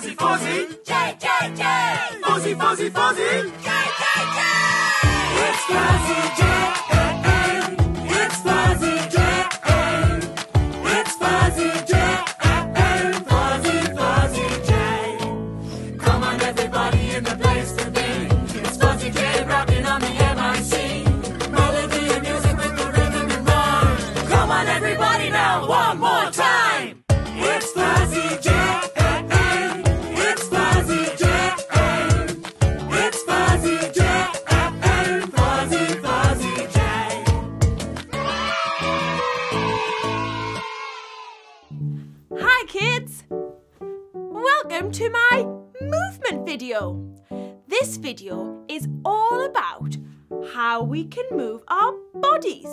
Fuzzy, Fuzzy Jane, Jane, Jane. Fuzzy, Fuzzy, Fuzzy Jane, Jane, Jane. It's Fuzzy Jane. It's Fuzzy Jane. It's Fuzzy Jane. Fuzzy, Fuzzy Jane. Come on, everybody in the place to be. It's Fuzzy Jane rapping on the MIC. Melody and music with the rhythm and rhyme. Come on, everybody now, one more time. It's Fuzzy Jane. Hi kids! Welcome to my movement video. This video is all about how we can move our bodies.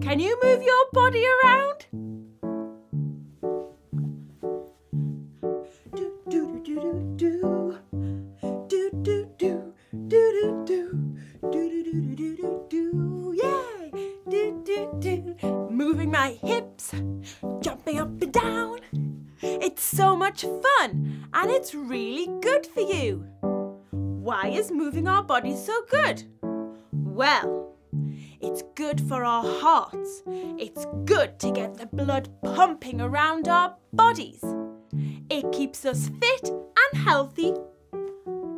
Can you move your body around? Do do do do do do do do do do do do do do, yeah, do do do. Moving my hips. Jumping up and down. It's so much fun and it's really good for you. Why is moving our bodies so good? Well, it's good for our hearts. It's good to get the blood pumping around our bodies. It keeps us fit and healthy.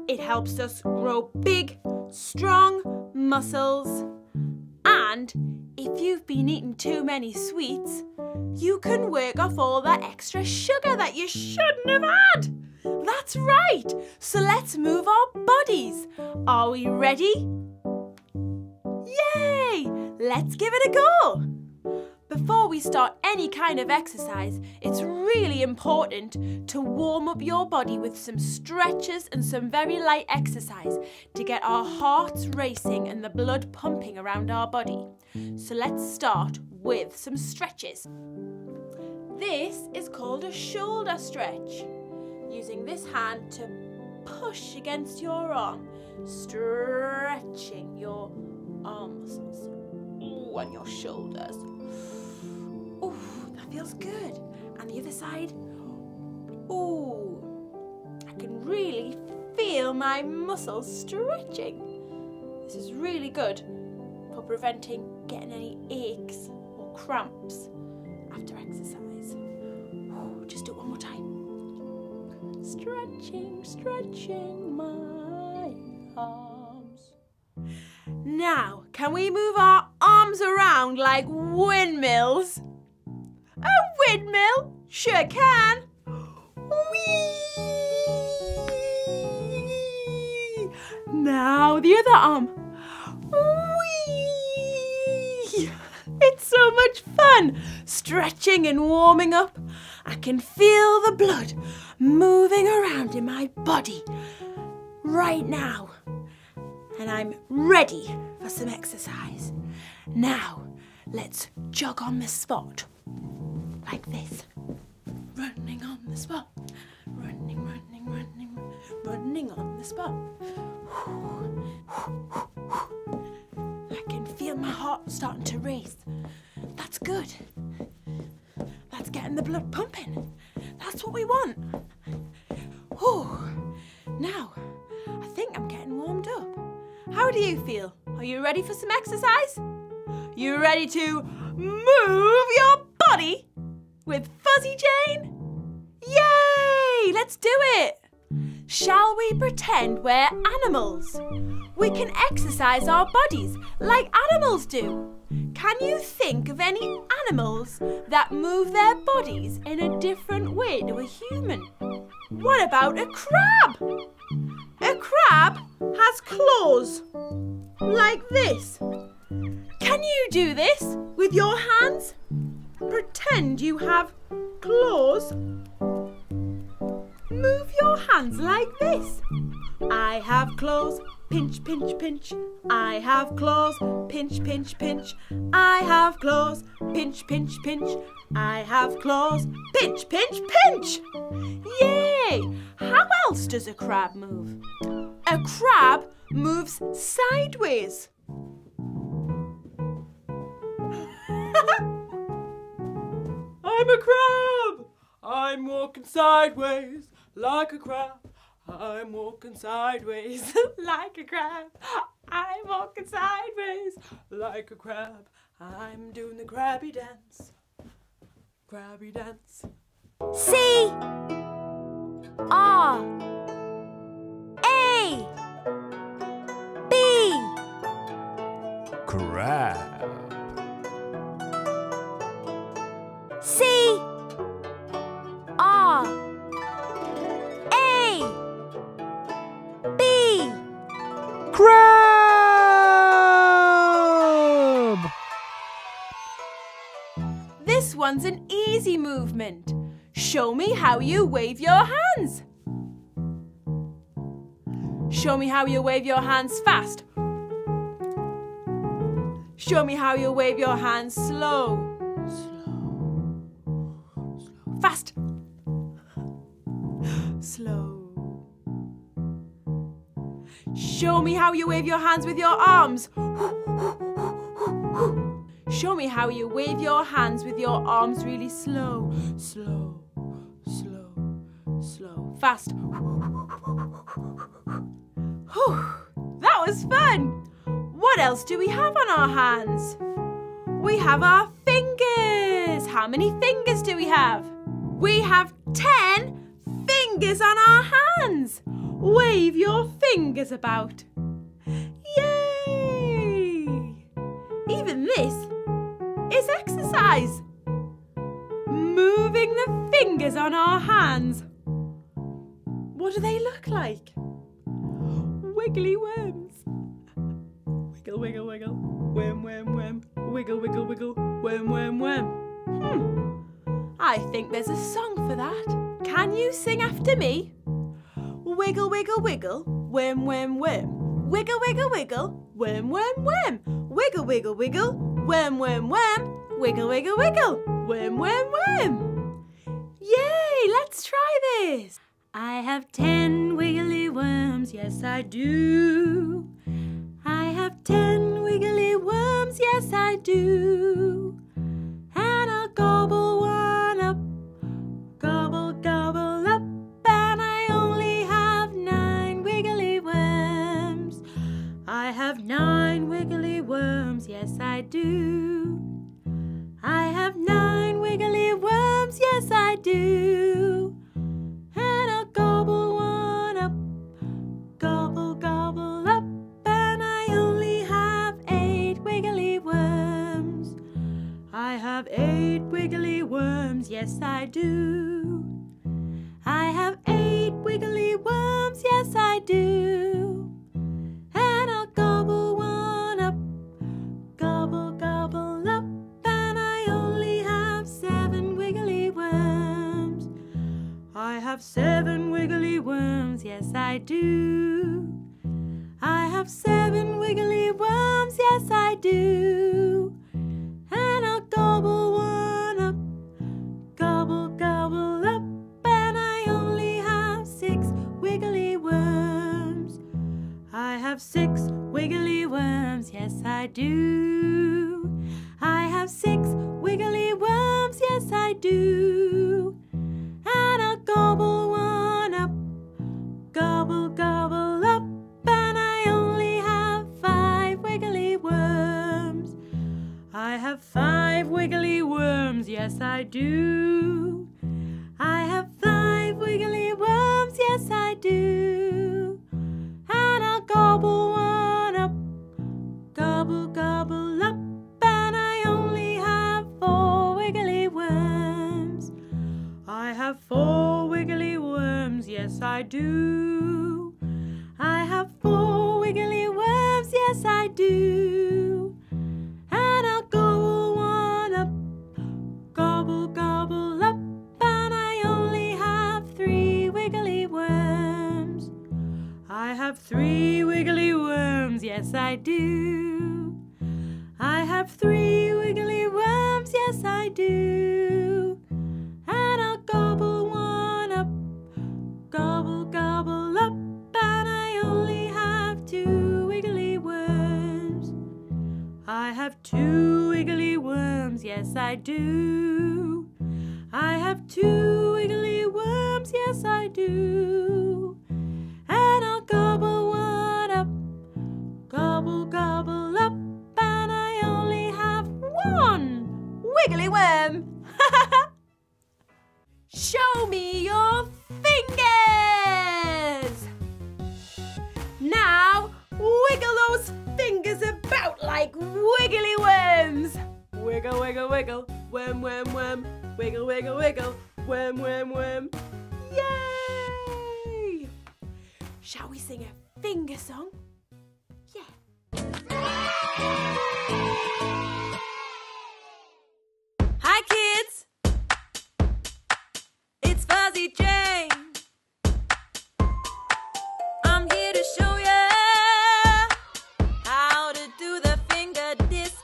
It helps us grow big, strong muscles. And if you've been eating too many sweets, you can work off all that extra sugar that you shouldn't have had. That's right. So let's move our bodies. Are we ready? Yay! Let's give it a go. Before we start any kind of exercise, it's really important to warm up your body with some stretches and some very light exercise to get our hearts racing and the blood pumping around our body. So let's start with some stretches. This is called a shoulder stretch. Using this hand to push against your arm, stretching your arm muscles. Ooh, and your shoulders. Ooh, that feels good. And the other side. Ooh, I can really feel my muscles stretching. This is really good for preventing getting any aches or cramps after exercise. Ooh, just do it one more time. Stretching, stretching my arms. Now, can we move our arms around like windmills? A windmill? Sure can. Whee! Now the other arm. Whee! It's so much fun, stretching and warming up. I can feel the blood moving around in my body right now. And I'm ready for some exercise. Now, let's jog on the spot. Like this, running on the spot, running, running, running, running on the spot. I can feel my heart starting to race. That's good. That's getting the blood pumping. That's what we want. Now, I think I'm getting warmed up. How do you feel? Are you ready for some exercise? You ready to move your body? With Fuzzy Jane? Yay! Let's do it! Shall we pretend we're animals? We can exercise our bodies like animals do. Can you think of any animals that move their bodies in a different way to a human? What about a crab? A crab has claws, like this. Can you do this with your hands? Pretend you have claws. Move your hands like this. I have claws, pinch, pinch, pinch. I have claws, pinch, pinch, pinch. I have claws, pinch, pinch, pinch. I have claws, pinch, pinch, pinch. Yay! How else does a crab move? A crab moves sideways. I'm a crab, I'm walking sideways, like a crab, I'm walking sideways. Like a crab, I'm walking sideways. Like a crab, I'm doing the crabby dance. Crabby dance. C-R-A-B. Crab. C-R-A-B. Crab! This one's an easy movement. Show me how you wave your hands. Show me how you wave your hands fast. Show me how you wave your hands slow. Fast, slow. Show me how you wave your hands with your arms. Show me how you wave your hands with your arms really slow. Slow, slow, slow. Fast. That was fun. What else do we have on our hands? We have our fingers. How many fingers do we have? We have 10 fingers on our hands. Wave your fingers about. Yay! Even this is exercise. Moving the fingers on our hands. What do they look like? Wiggly worms. Wiggle, wiggle, wiggle. Worm, worm, worm. Wiggle, wiggle, wiggle. Worm, worm, worm. I think there's a song for that. Can you sing after me? Wiggle, wiggle, wiggle, worm, worm, worm. Wiggle, wiggle, wiggle, worm, worm, worm. Wiggle, wiggle, wiggle, worm, worm, worm. Wiggle, wiggle, wiggle, worm, worm, worm. Yay, let's try this. I have 10 wiggly worms, yes I do. I have 10 wiggly worms, yes I do. And I'll gobble one up, gobble, gobble up, and I only have 9 wiggly worms. I have 9 wiggly worms, yes I do. I have 9 wiggly worms, yes I do. And I'll gobble one up, gobble, gobble up, and I only have 8 wiggly worms. I have 8 wiggly worms, yes I do. I have 8 wiggly worms, yes I do. And I'll gobble one up, gobble, gobble up, and I only have 7 wiggly worms. I have 7 wiggly worms, yes I do. I have 7 wiggly worms, yes I do. And I'll gobble one up, gobble, gobble up, and I only have 6 wiggly worms. I have 6 wiggly worms, yes I do. I have 6 wiggly worms, yes I do. And I'll gobble one up, gobble, gobble up, and I only have 5 wiggly worms. I have 5 wiggly worms, yes I do. I have 5 wiggly worms, yes I do. And I'll gobble one up, gobble, gobble up, and I only have 4 wiggly worms. I have 4 wiggly worms, yes I do. I have 4 wiggly worms, yes I do. And I'll gobble one up, gobble, gobble up, and I only have 3 wiggly worms. I have 3 wiggly worms, yes I do. I have 3 wiggly worms, yes I do. And I'll gobble one up, gobble, gobble up, and I only have 2 wiggly worms. I have 2 wiggly worms, yes I do. I have 2 wiggly worms, yes I do. And I'll gobble one up, gobble, gobble up, and I only have one wiggly worm. Show me your fingers. Now wiggle those fingers about like wiggly worms. Wiggle, wiggle, wiggle, worm, worm, worm, wiggle, wiggle, wiggle, worm, worm, worm. Yay! Shall we sing a finger song? Yeah. Hi kids! It's Fuzzy Jane. I'm here to show you how to do the finger disco.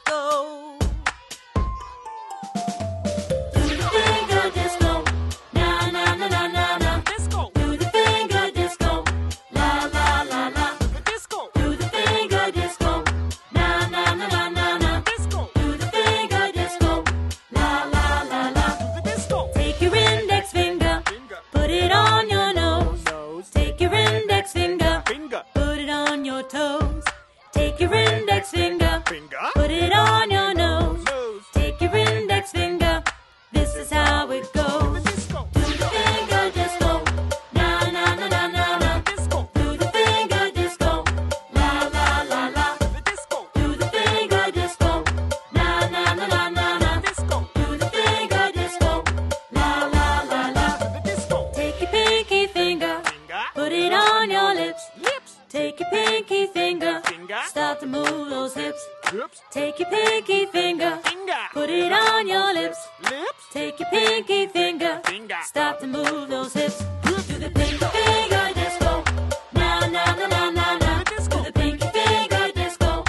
Toes. Take your index finger, put it on your nose. Take your index finger. This is how it goes. Do the finger disco, na na na na na na. Do the finger disco, la la la la. Do the finger disco, na na na na na na. Do the finger disco, la la la la. Take your pinky finger, put it on your lips. Take your pinky finger, start to move those hips. Take your pinky finger, put it on your lips. Take your pinky finger, start to move those hips. Do the pinky finger disco, na na na na na na. Do the pinky finger disco,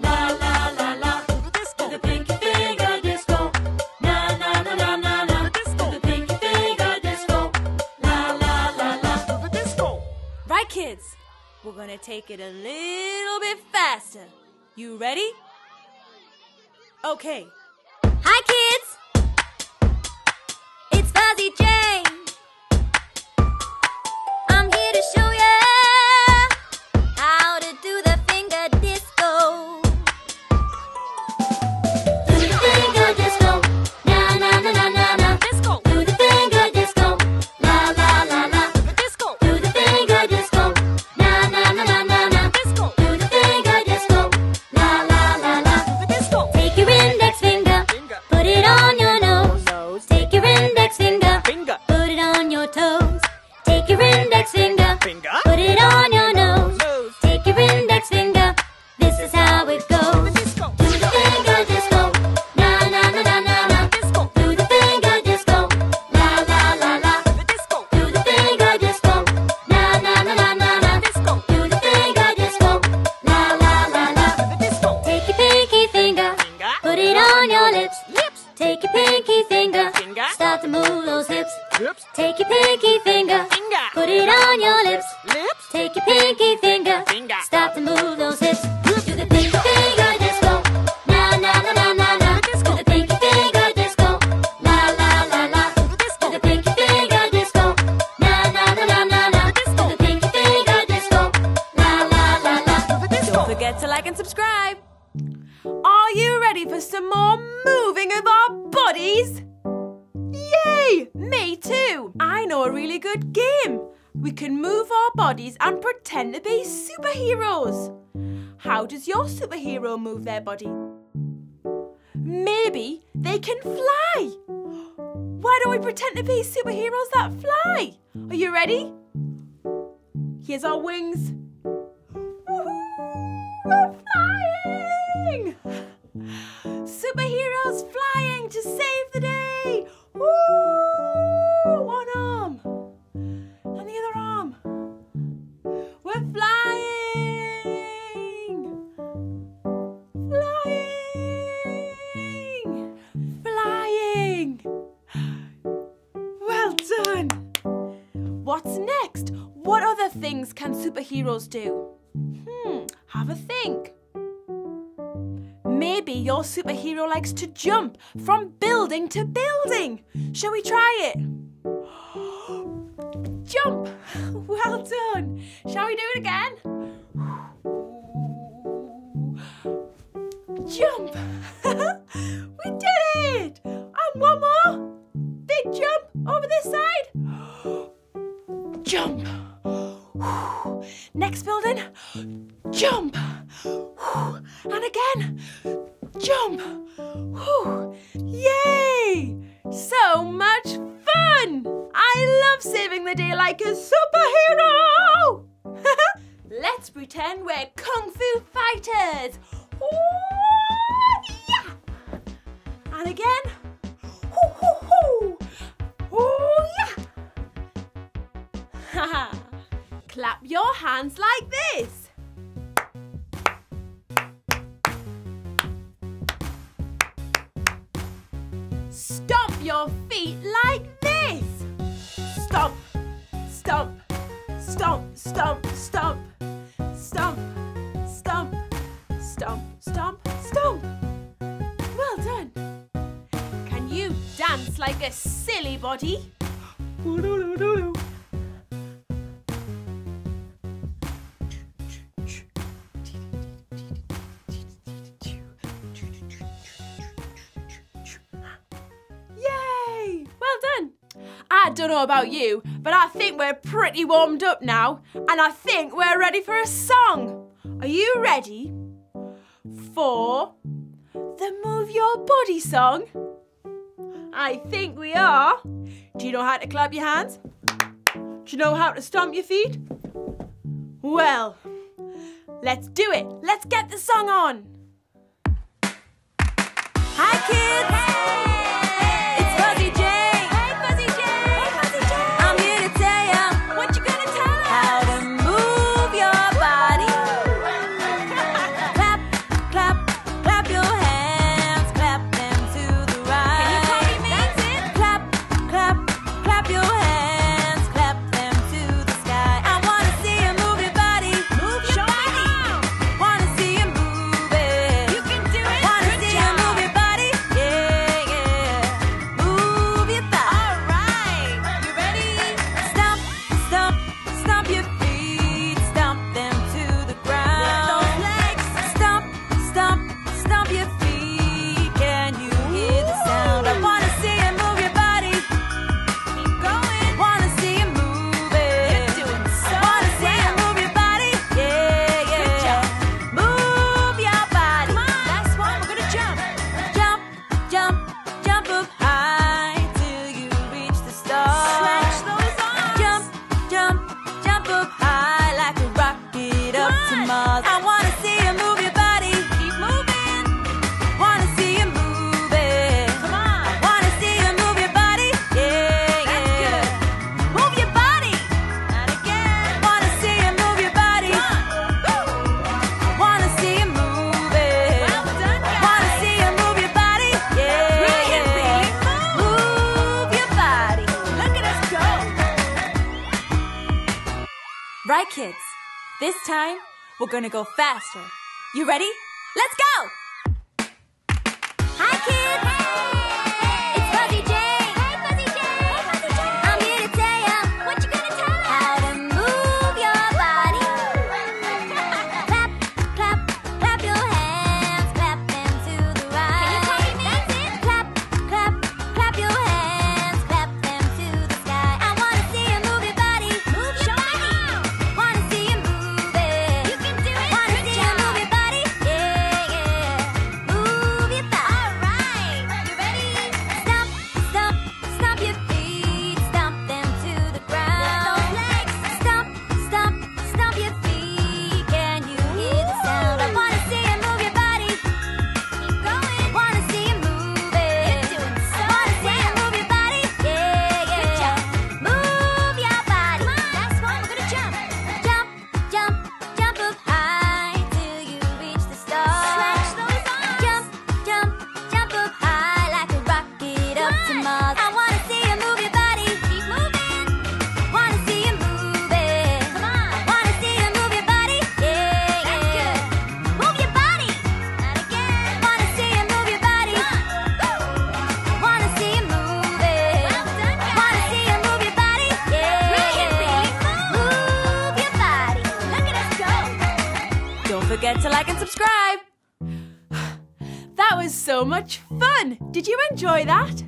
la la la la. Do the pinky finger disco, na na na na na na. Do the pinky finger disco, la la la la. Right, kids? We're gonna take it a little bit faster. You ready? Okay. Hi kids! It's Fuzzy Jane. I'm here to show ya how to do the finger disco. Do the finger disco, na na na na na na. Disco. Do the finger disco, la la la la. Disco. Do the finger disco. Put it on your nose. Take your index finger. This is how it goes. Do the finger disco, na na na na na na. Do the finger disco, la la la la. Do the finger disco, na na na na na na. Do the finger disco, la la la la. Take your pinky finger, put it on your lips. Take your pinky finger, start to move those hips. Take your pinky finger, put it on your lips. Take your pinky finger, stop to move those hips. Do the pinky finger disco, na na na na na na. Do the pinky finger disco, la la la la. Do the pinky finger disco, na na na na na na. Do the pinky finger disco, la la la la. Don't forget to like and subscribe. Are you ready for some more moving of our bodies? Yay! Me too! I know a really good game. We can move our bodies and pretend to be superheroes. How does your superhero move their body? Maybe they can fly. Why don't we pretend to be superheroes that fly? Are you ready? Here's our wings. Woohoo! We're flying! Superheroes flying to save the day! Woo! One arm and the other arm. We're flying! Flying! Flying! Well done! What's next? What other things can superheroes do? Have a think. Maybe your superhero likes to jump from building to building. Shall we try it? Jump! Shall we do it again? Jump! We did it! And one more. Big jump over this side. Jump! Next building. Jump! And again. Jump! Yay! So much fun! I love saving the day like a superhero! Let's pretend we're kung fu fighters! Ooh, yeah! And again! Hoo, hoo, hoo! Oh yeah! Clap your hands like this! Stomp your feet like this. Stomp, stomp, stomp, stomp, stomp, stomp, stomp, stomp, stomp, stomp. Well done. Can you dance like a silly body? I don't know about you, but I think we're pretty warmed up now, and I think we're ready for a song. Are you ready for the Move Your Body song? I think we are. Do you know how to clap your hands? Do you know how to stomp your feet? Well, let's do it. Let's get the song on. Hi, kids. Hey. Right, kids, this time we're gonna go faster. You ready? Let's go! Hi, kids! Hey. It's Fuzzy Jane! Hey, Fuzzy Jane! Hey, Fuzzy Jane! I'm here to tell ya what you gonna tell us. How to move your body. Clap, clap, clap your hands. Clap them to the right. Can you copy me? That's it. Clap, clap, clap your hands. Clap them to the sky. I wanna see you move your body. Move your body. Move your body, yeah, yeah. Move your body. All right. forget to like and subscribe. That was so much fun! Did you enjoy that?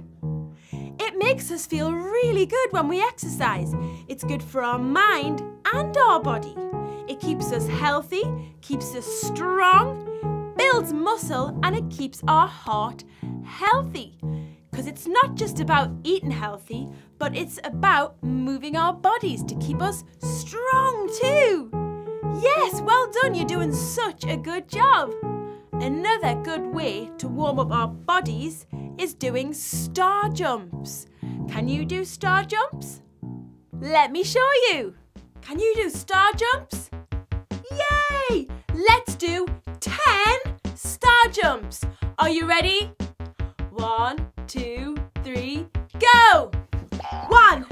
It makes us feel really good when we exercise. It's good for our mind and our body. It keeps us healthy, keeps us strong, builds muscle, and it keeps our heart healthy. Because it's not just about eating healthy, but it's about moving our bodies to keep us strong too. Yes, well done, you're doing such a good job. Another good way to warm up our bodies is doing star jumps. Can you do star jumps? Let me show you. Can you do star jumps? Yay! Let's do 10 star jumps. Are you ready? 1, 2, 3, go! 1,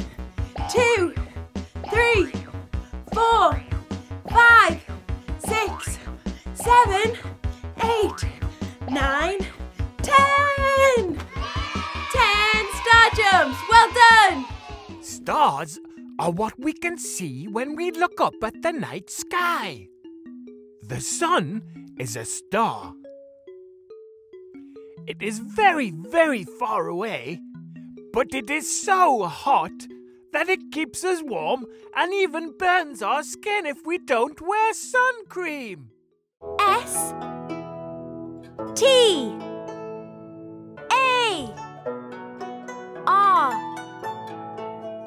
2, 3, go! 1, 2, 3, 4, 5, 6, 7, 8, 9, 10! 10 star jumps, well done! Stars are what we can see when we look up at the night sky. The sun is a star. It is very, very far away, but it is so hot that it keeps us warm and even burns our skin if we don't wear sun cream. S-T-A-R.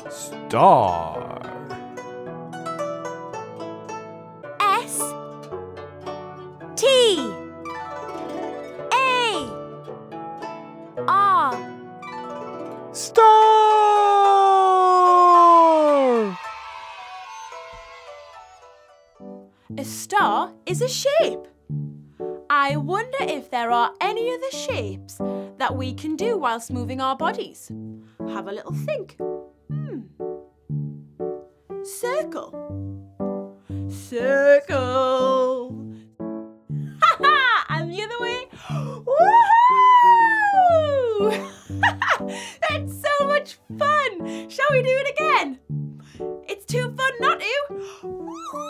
Star. S-T-A-R. Star. A star is a shape. I wonder if there are any other shapes that we can do whilst moving our bodies. Have a little think. Circle. Circle. Ha ha! And the other way. Woohoo! That's so much fun! Shall we do it again? It's too fun not to. Woohoo!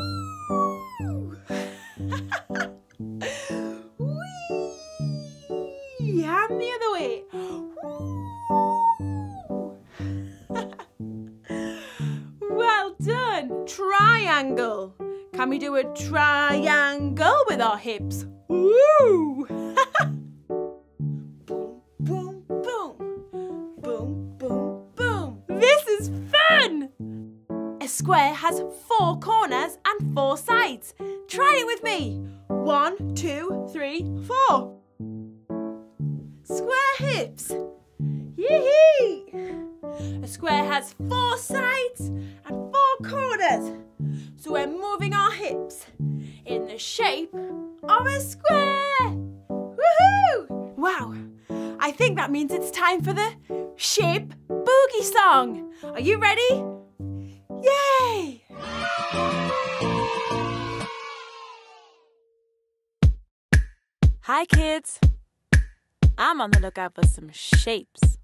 And the other way. Well done. Triangle. Can we do a triangle with our hips? Woo! Boom, boom, boom. Boom, boom, boom. This is fun. A square has 4 corners and 4 sides. Try it with me. 1, 2, 3, 4. Square hips. Yee-hee! A square has 4 sides and 4 corners. So we're moving our hips in the shape of a square. Woohoo! Wow, I think that means it's time for the Shape Boogie song. Are you ready? Yay! Hi kids. I'm on the lookout for some shapes.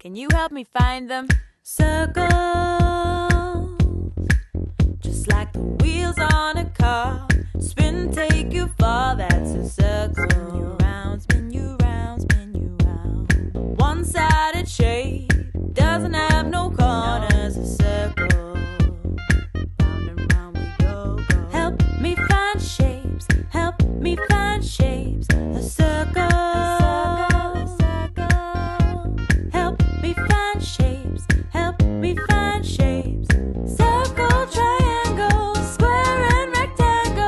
Can you help me find them? Circles, just like the wheels on a car. Spin, take you far, that's a circle. Spin you round, spin you round, spin you round. A one-sided shape doesn't have no corners, a circle. Round and round we go, go. Help me find shapes, help me find shapes. A circle. Find shapes, circle, triangle, square and rectangle.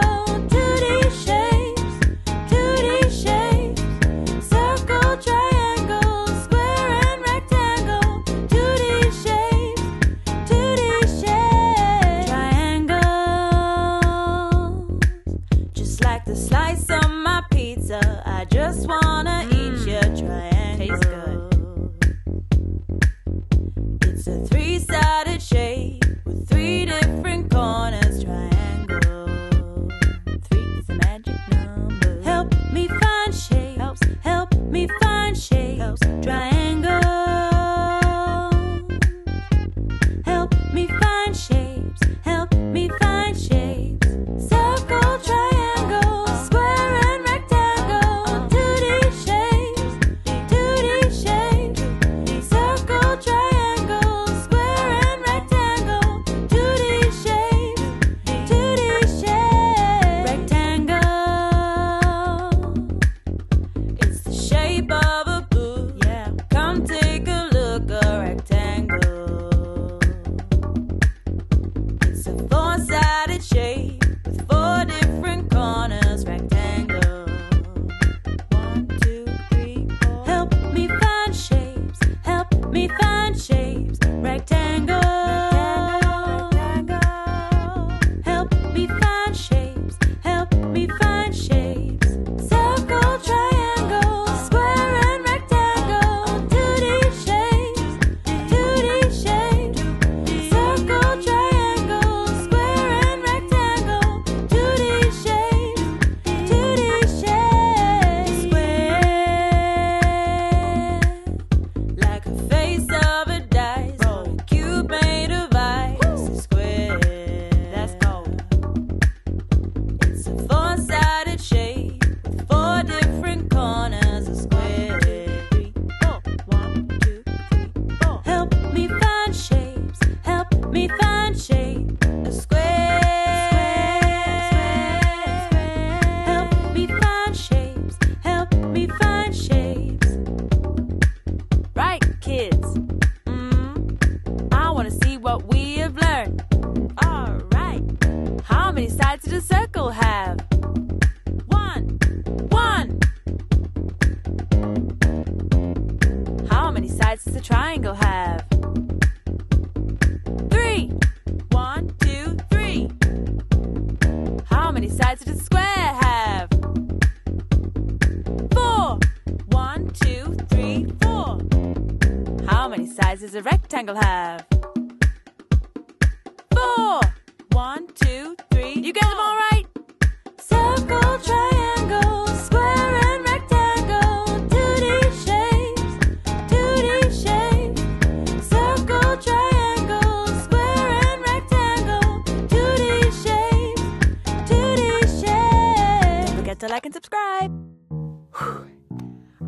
did a circle have? One. How many sides does a triangle have? Three. 1, 2, 3. How many sides did a square have? 4. 1, 2, 3, 4. How many sides does a rectangle have? 4. 1, 2, 3. You get them all right? Circle, triangle, square and rectangle, 2D shapes, 2D shapes. Circle, triangle, square and rectangle, 2D shapes, 2D shapes. Don't forget to like and subscribe. Whew.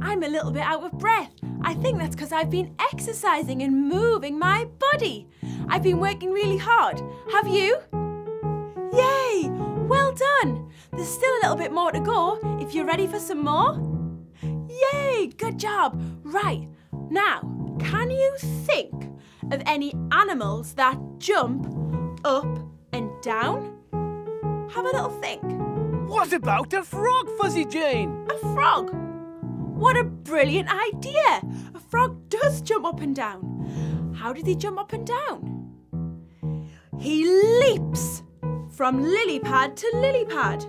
I'm a little bit out of breath. I think that's because I've been exercising and moving my body. I've been working really hard. Have you? Yay! Well done! There's still a little bit more to go if you're ready for some more. Yay! Good job! Right, now, can you think of any animals that jump up and down? Have a little think. What about a frog, Fuzzy Jane? A frog? What a brilliant idea! A frog does jump up and down. How did he jump up and down? He leaps from lily pad to lily pad.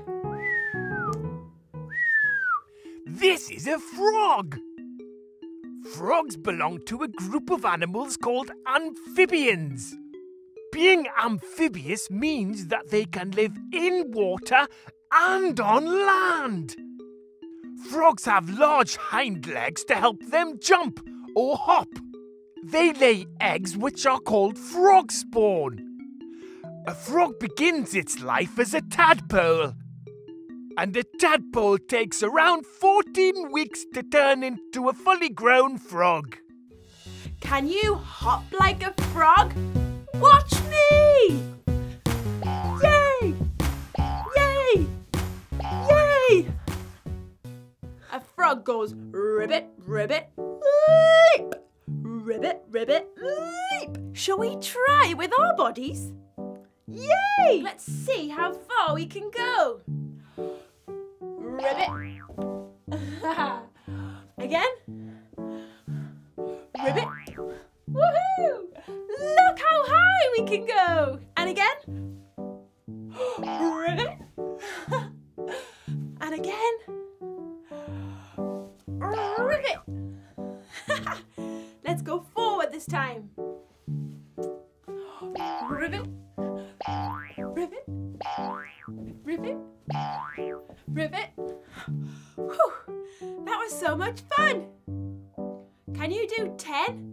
This is a frog! Frogs belong to a group of animals called amphibians. Being amphibious means that they can live in water and on land. Frogs have large hind legs to help them jump or hop. They lay eggs which are called frog spawn. A frog begins its life as a tadpole. And a tadpole takes around 14 weeks to turn into a fully grown frog. Can you hop like a frog? Watch me! Yay! Yay! Yay! A frog goes ribbit, ribbit, leap! Ribbit, ribbit, leap! Shall we try with our bodies? Yay! Let's see how far we can go. Ribbit. Again. Ribbit. Woohoo! Look how high we can go. And again. Ribbit. And again. Ribbit! Let's go forward this time. Ribbit! Ribbit! Ribbit! Ribbit! Whew! That was so much fun! Can you do 10?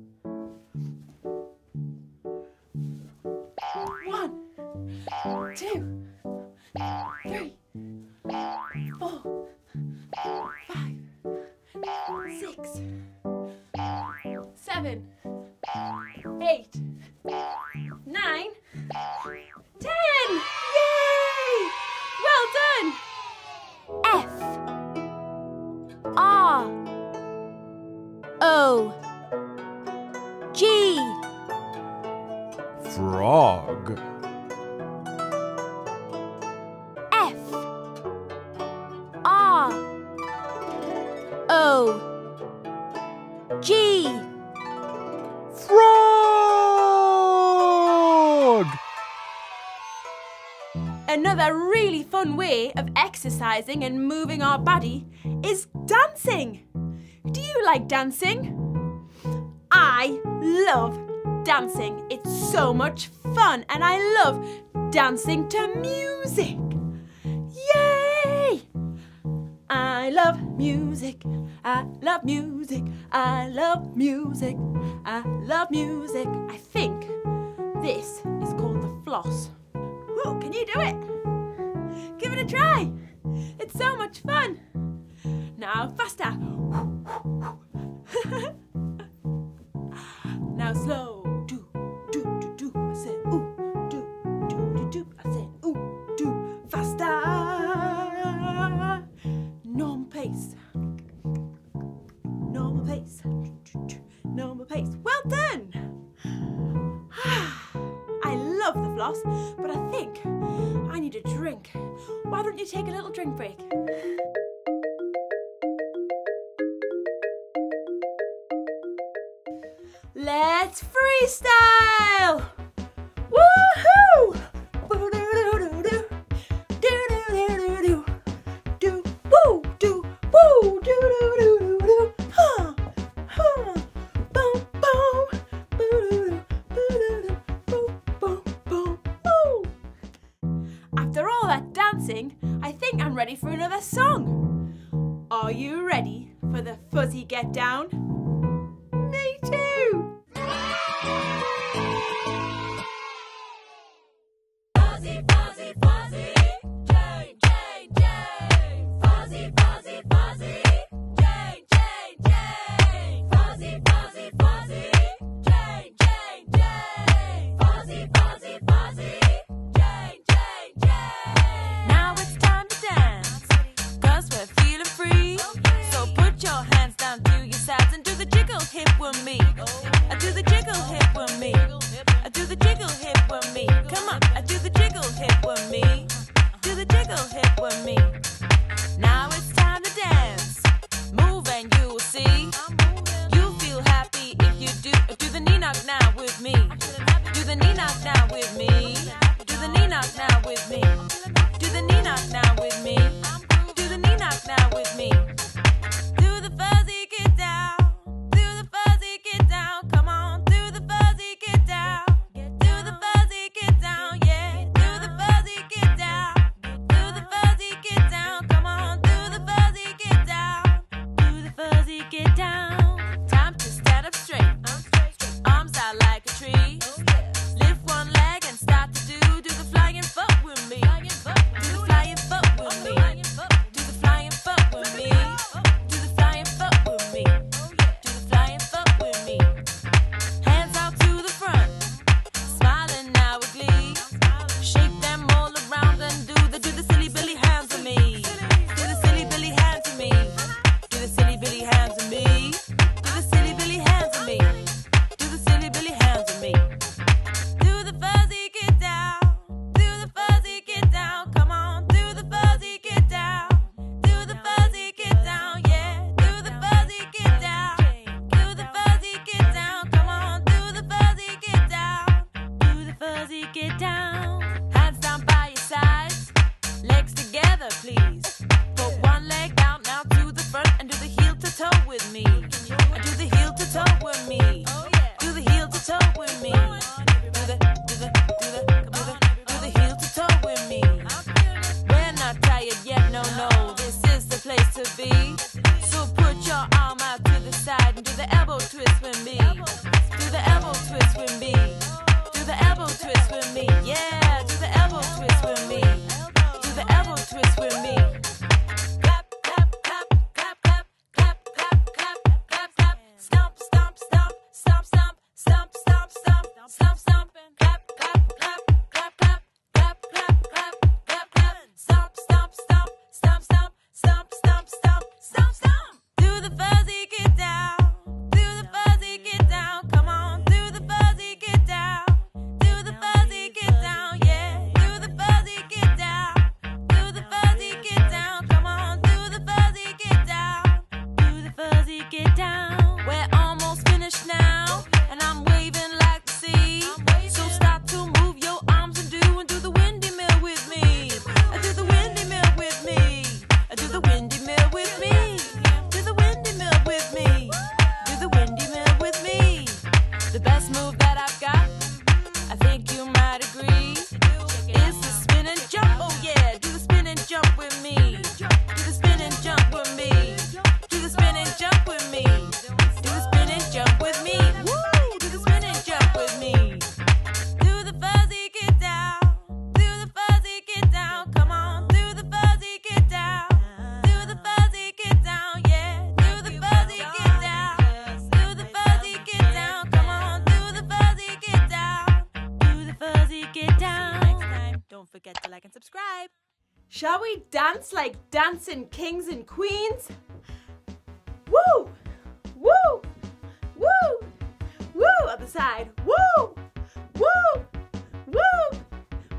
1, 2, 3, 4, 5, 6, 7, 8, 9, 10! Yay! Well done! F R O G. Frog. F R O G. Another really fun way of exercising and moving our body is dancing. Do you like dancing? I love dancing. It's so much fun and I love dancing to music. Yay! I love music. I love music. I love music. I love music. I think this is called the floss. Oh, can you do it? Give it a try. It's so much fun. Now faster. Now slow. Do, do, do, do. I said ooh, do, do, do, do. I said ooh, do. Faster. Normal pace. Normal pace. Normal pace. Well done. I love the floss, but I think need a drink. Why don't you take a little drink break? Let's freestyle! Woohoo! After all that dancing, I think I'm ready for another song. Are you ready for the Fuzzy Get Down? Me too! Fuzzy, fuzzy, fuzzy, Jane, Jane, Jane. Fuzzy, fuzzy, fuzzy, Jane, Jane, Jane. Fuzzy, fuzzy, fuzzy, Jane, Jane, Jane. Fuzzy, fuzzy, fuzzy. Shall we dance like dancing kings and queens? Woo! Woo! Woo! Woo! Other side. Woo! Woo! Woo!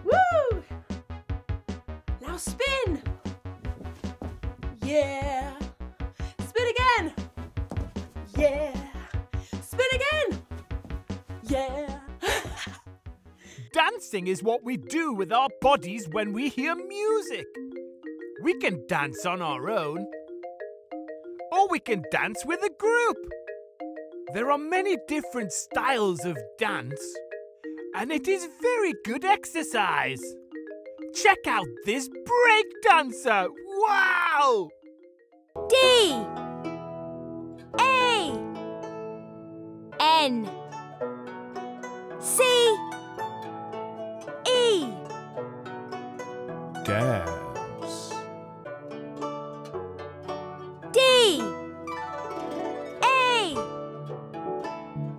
Woo! spin. Yeah. Spin again. Yeah. Spin again. Yeah. Dancing is what we do with our bodies when we hear music. We can dance on our own, or we can dance with a group. There are many different styles of dance, and it is very good exercise. Check out this break dancer. Wow! D-A-N-C-E Dance. D-A-N-C-E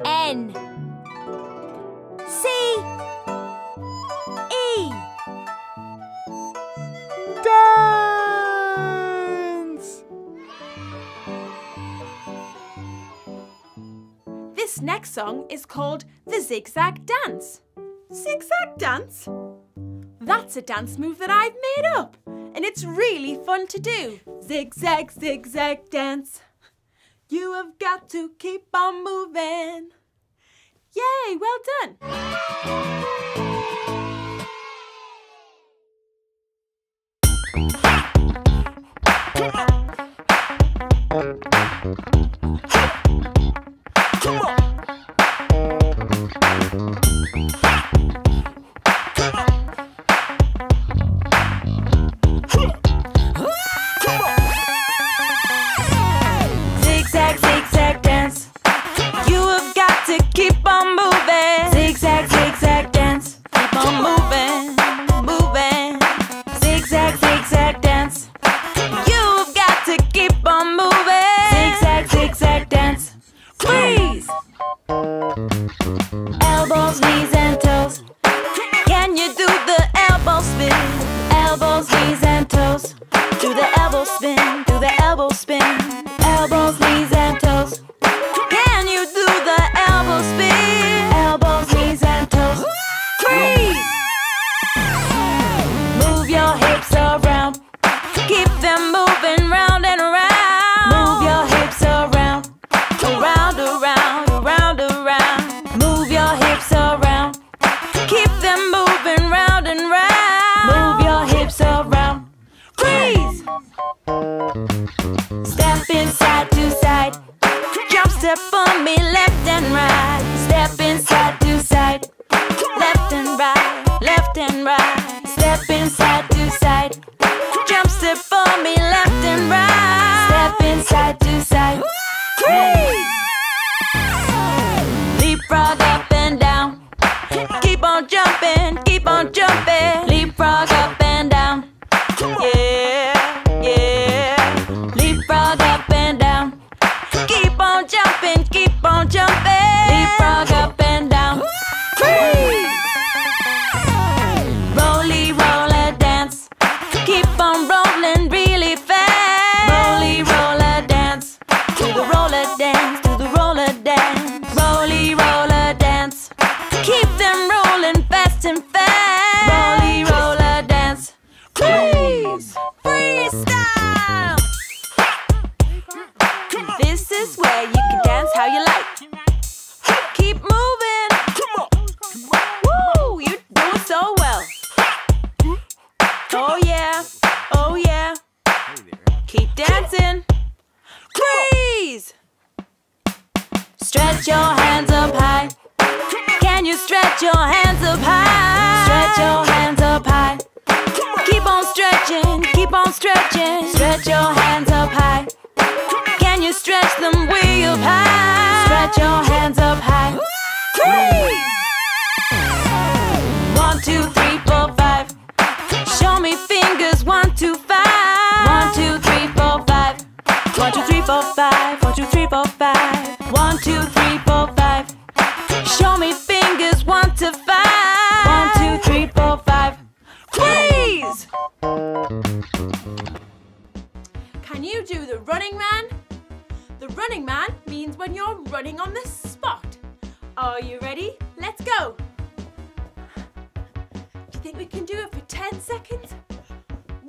Dance! This next song is called the Zigzag Dance. Zigzag dance? That's a dance move that I've made up, and it's really fun to do. Zigzag, zigzag dance. You have got to keep on moving. Yay, well done!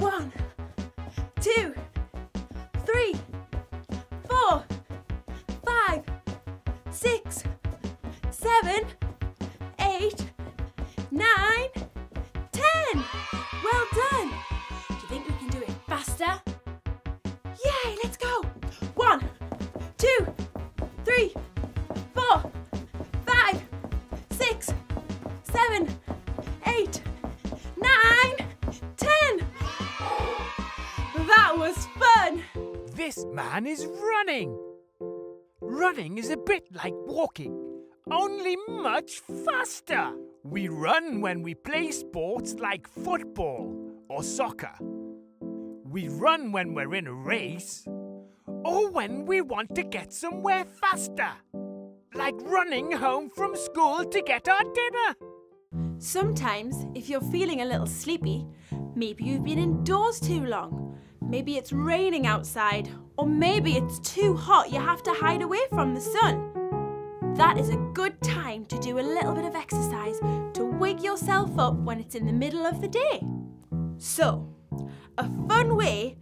1, 2, 3, 4, 5, 6, 7, 8, 9, 10. Well done. Do you think we can do it faster? Yay, let's go. 1, 2, 3, 4, 5, 6, 7, 8, 9, 10. That was fun. This man is running. Running is a bit like walking, only much faster. We run when we play sports like football or soccer. We run when we're in a race or when we want to get somewhere faster, like running home from school to get our dinner. Sometimes, if you're feeling a little sleepy, maybe you've been indoors too long. Maybe it's raining outside, or maybe it's too hot you have to hide away from the sun. That is a good time to do a little bit of exercise to wake yourself up when it's in the middle of the day. So, a fun way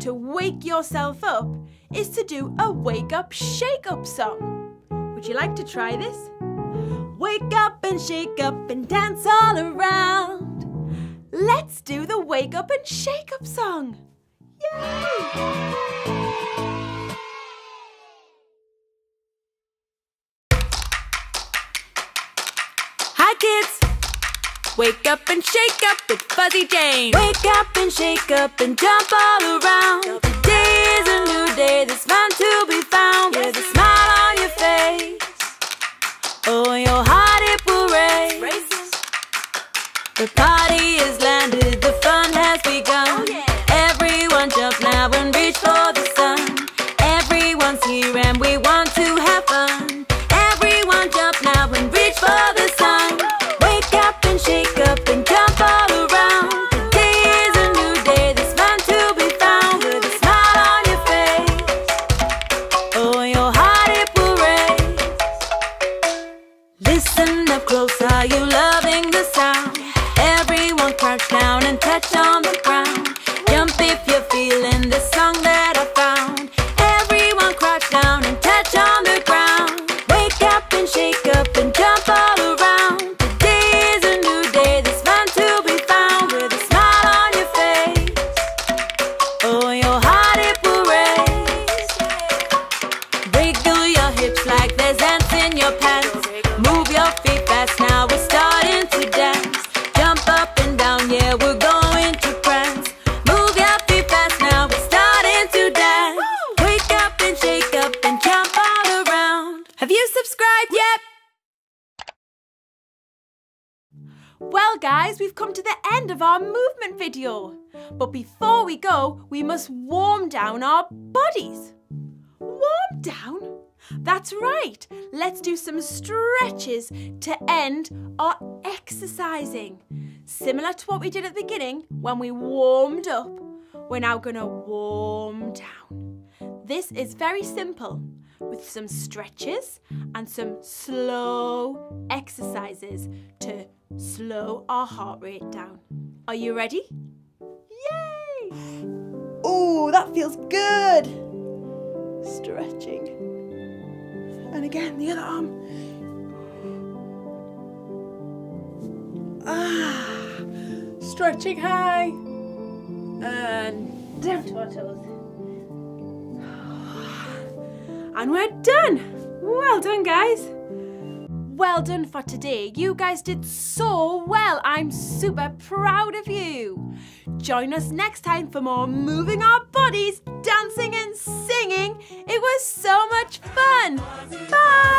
to wake yourself up is to do a wake up, shake up song. Would you like to try this? Wake up and shake up and dance all around. Let's do the wake up and shake up song. Yay! Hi kids! Wake up and shake up with Fuzzy Jane. Wake up and shake up and jump all around. Today is a new day, there's fun to be found. With a smile on your face, oh, your heart it will race. The party is landed, the fun has begun. Everyone jump now and reach for the sun. Everyone's here and we want to have fun. Everyone jump now and reach for the sun. Wake up and shake up and jump all around. Today is a new day, there's fun to be found. With a smile on your face, oh, your heart it will race. Listen up close, are you loving the sound? Everyone crouch down and touch on the ground. Jump if you're feeling the song that I found. Everyone crouch down and touch on the ground. Wake up and shake up and jump all around. Today is a new day, there's fun to be found. With a smile on your face, oh, your heart it will race. Wiggle your hips like there's ants in your pants. Move your feet fast, now we're starting to dance. Jump up and down, yeah, we're going to prance. Well guys, we've come to the end of our movement video. But before we go, we must warm down our bodies. Warm down? That's right. Let's do some stretches to end our exercising. Similar to what we did at the beginning when we warmed up. We're now gonna warm down. This is very simple, with some stretches and some slow exercises to slow our heart rate down. Are you ready? Yay! Oh, that feels good! Stretching. And again, the other arm. Ah! Stretching high. And down to our toes. And we're done! Well done, guys! Well done for today. You guys did so well. I'm super proud of you. Join us next time for more moving our bodies, dancing and singing. It was so much fun. Bye!